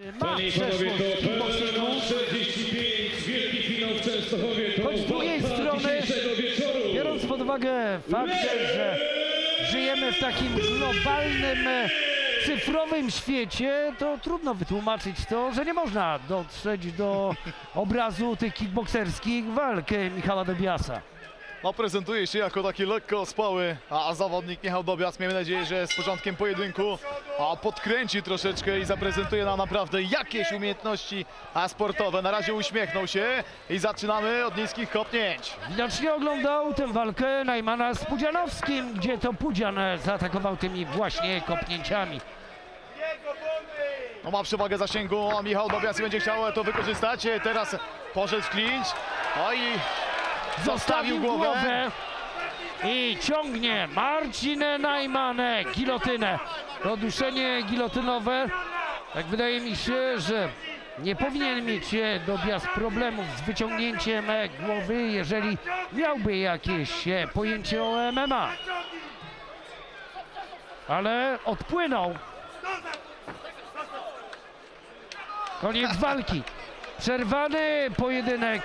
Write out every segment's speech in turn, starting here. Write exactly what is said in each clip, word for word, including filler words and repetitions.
Ma przeszłość w tym bokseniu. czterdzieści pięć, wielki finał w Częstochowie. Choć z drugiej strony, biorąc pod uwagę fakt, że żyjemy w takim globalnym, cyfrowym świecie, to trudno wytłumaczyć to, że nie można dotrzeć do obrazu tych kickbokserskich walk Michała Dobiasa. No, prezentuje się jako taki lekko spały, a zawodnik Michał Dobias, miejmy nadzieję, że z początkiem pojedynku a podkręci troszeczkę i zaprezentuje nam naprawdę jakieś umiejętności a sportowe. Na razie uśmiechnął się i zaczynamy od niskich kopnięć. Widocznie oglądał tę walkę Najmana z Pudzianowskim, gdzie to Pudzian zaatakował tymi właśnie kopnięciami. No, ma przewagę zasięgu Michał Dobias i będzie chciał to wykorzystać. Teraz poszedł w clinch. No i zostawił głowę. głowę i ciągnie Marcin Najman gilotynę. To duszenie gilotynowe. Tak wydaje mi się, że nie powinien mieć Dobias problemów z wyciągnięciem głowy, jeżeli miałby jakieś pojęcie o M M A. Ale odpłynął. Koniec walki. Przerwany pojedynek.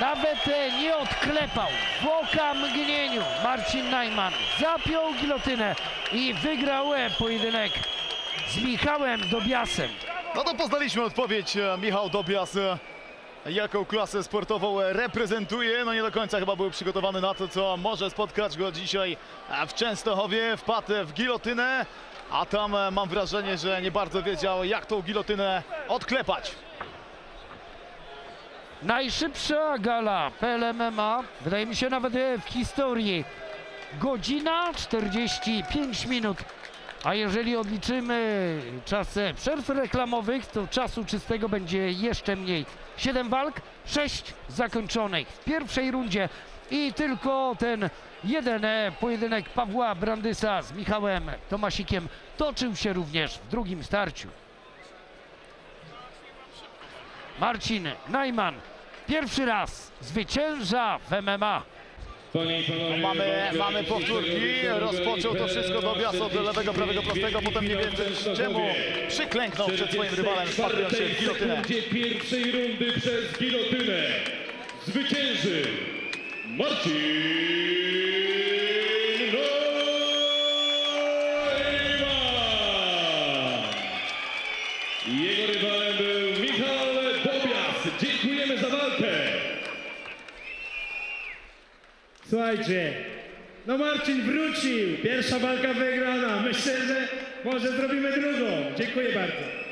Nawet nie odklepał. W okamgnieniu Marcin Najman zapiął gilotynę i wygrał pojedynek z Michałem Dobiasem. No to poznaliśmy odpowiedź. Michał Dobias, jaką klasę sportową reprezentuje. No nie do końca chyba był przygotowany na to, co może spotkać go dzisiaj w Częstochowie. Wpadł w gilotynę, a tam mam wrażenie, że nie bardzo wiedział, jak tą gilotynę odklepać. Najszybsza gala P L M M A, wydaje mi się nawet w historii, godzina czterdzieści pięć minut, a jeżeli odliczymy czas przerw reklamowych, to czasu czystego będzie jeszcze mniej. siedem walk, sześć zakończonych w pierwszej rundzie i tylko ten jeden pojedynek Pawła Brandysa z Michałem Tomasikiem toczył się również w drugim starciu. Marcin Najman pierwszy raz zwycięża w M M A. Mamy, mamy powtórki, rozpoczął to wszystko Dobias od lewego, prawego, prostego, potem nie wiem czemu przyklęknął przed swoim rywalem, wpatrując się w gilotynę. W pierwszej rundy przez gilotynę zwycięży Marcin. Dziękujemy za walkę. Słuchajcie, no Marcin wrócił. Pierwsza walka wygrana. Myślę, że może zrobimy drugą. Dziękuję bardzo.